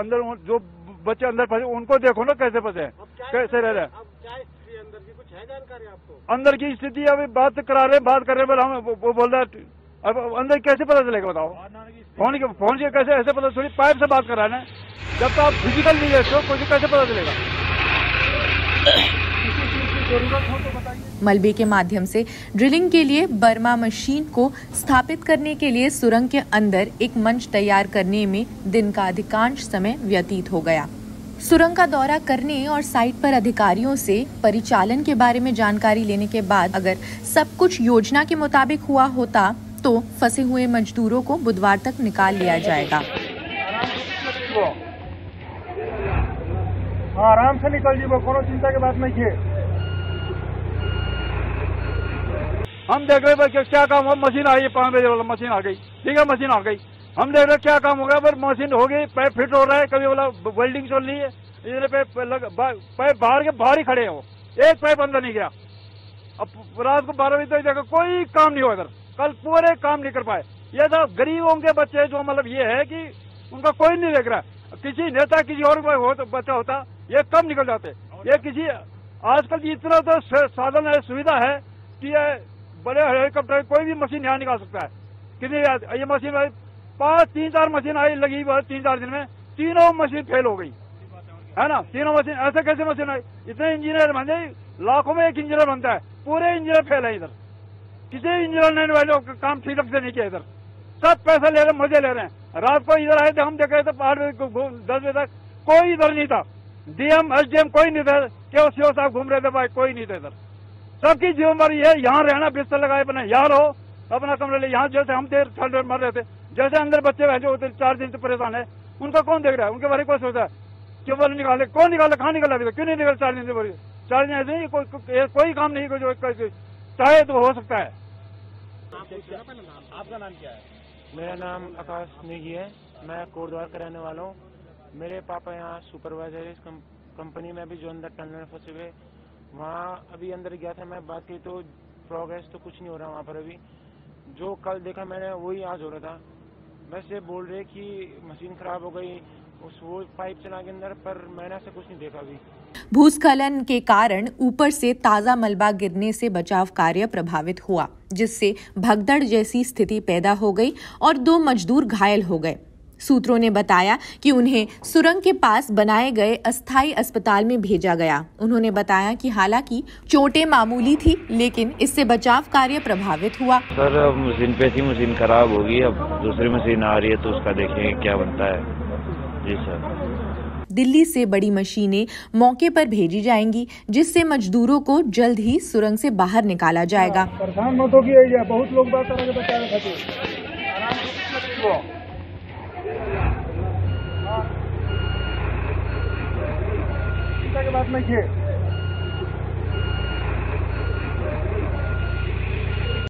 अंदर जो बच्चे अंदर फंसे उनको देखो ना कैसे फंसे कैसे रह रहे हैं। अंदर की कुछ है जानकारी आपको? अंदर की स्थिति अभी बात करा रहे, बात करने पर हम वो बोल रहा है अब अंदर कैसे पता चलेगा बताओ? फोन से कैसे ऐसे पता चले? पाइप से बात करा रहे हैं, जब तक आप फिजिकल नहीं रहते हो कुछ कैसे पता चलेगा? मलबे के माध्यम से ड्रिलिंग के लिए बर्मा मशीन को स्थापित करने के लिए सुरंग के अंदर एक मंच तैयार करने में दिन का अधिकांश समय व्यतीत हो गया। सुरंग का दौरा करने और साइट पर अधिकारियों से परिचालन के बारे में जानकारी लेने के बाद अगर सब कुछ योजना के मुताबिक हुआ होता तो फंसे हुए मजदूरों को बुधवार तक निकाल लिया जाएगा। आराम से निकल जाओ, कोई चिंता की बात नहीं है। हम देख रहे हैं क्या काम हुआ, मशीन आई है 5 बजे बोला मशीन आ गई, ठीक है मशीन आ गई, हम देख रहे हैं क्या काम हो गया पर मशीन हो गई, पाइप फिट हो रहा है, कभी बोला वेल्डिंग चल रही है, इसलिए पाइप बाहर के बाहर ही खड़े हैं, वो एक पाइप अंदर नहीं गया। अब रात को 12 बजे तक कोई काम नहीं हुआ इधर, कल पूरे काम नहीं कर पाए। ये सब गरीबों के बच्चे जो मतलब ये है कि उनका कोई नहीं देख रहा, किसी नेता किसी और बच्चा होता ये कम निकल जाते। ये किसी आजकल इतना तो साधन है सुविधा है कि बड़े हेलीकॉप्टर कोई भी मशीन यहाँ निकाल सकता है। कितनी ये मशीन भाई 3-4 मशीन आई लगी 3-4 दिन में, तीनों मशीन फेल हो गई है ना, तीनों मशीन ऐसे कैसे मशीन आई? इतने इंजीनियर बन जाए, लाखों में एक इंजीनियर बनता है, पूरे इंजीनियर फेल है इधर, किसी इंजीनियर ने वाले काम ठीक से नहीं किया इधर, सब पैसा ले रहे मजे ले रहे हैं। रात को इधर आए थे हम देखे तो 8 बजे 10 बजे तक कोई इधर नहीं था, डीएम एसडीएम कोई नहीं था, केवल सीओ साहब घूम रहे थे भाई, कोई नहीं था इधर। सबकी जिम्मेवारी है यहाँ रहना, बिस्तर लगाए अपना यहाँ रहो, अपना कमरा ले। यहाँ जैसे हम देर ठंड में मर रहे थे, जैसे अंदर बच्चे बैठे होते 4 दिन से परेशान है, उनका कौन देख रहा है? उनके बारे में कोई सोचा है? क्यों बोले निकाले, कौन निकाला, कहाँ निकाला, क्यों नहीं निकाला? 4 दिन से बोलिए, 4 दिन ऐसे नहीं कोई काम नहीं जो चाहे तो हो सकता है। आपका नाम क्या है? मेरा नाम आकाश नेगी है, मैं कोटद्वार का रहने वाला हूँ। मेरे पापा यहाँ सुपरवाइजर इस कंपनी में, अभी जो अंदर टनल में फंसे हुए, वहाँ अभी अंदर गया था मैं, बाकी तो प्रोग्रेस तो कुछ नहीं हो रहा वहाँ पर। अभी जो कल देखा मैंने वही आज हो रहा था, बस ये बोल रहे कि मशीन खराब हो गई उस वो पाइप चला के अंदर, पर मैंने ऐसा कुछ नहीं देखा अभी। भूस्खलन के कारण ऊपर से ताजा मलबा गिरने से बचाव कार्य प्रभावित हुआ, जिससे भगदड़ जैसी स्थिति पैदा हो गई और 2 मजदूर घायल हो गए। सूत्रों ने बताया कि उन्हें सुरंग के पास बनाए गए अस्थायी अस्पताल में भेजा गया। उन्होंने बताया कि हालांकि चोटें मामूली थी लेकिन इससे बचाव कार्य प्रभावित हुआ। सर अब मशीन पे थी, मशीन खराब होगी, अब दूसरी मशीन आ रही है तो उसका देखेंगे क्या बनता है। जी सर। दिल्ली से बड़ी मशीनें मौके पर भेजी जाएंगी, जिससे मजदूरों को जल्द ही सुरंग से बाहर निकाला जाएगा। परेशान मत होइए, बहुत लोग बात कर रहे हैं। बात नहीं है।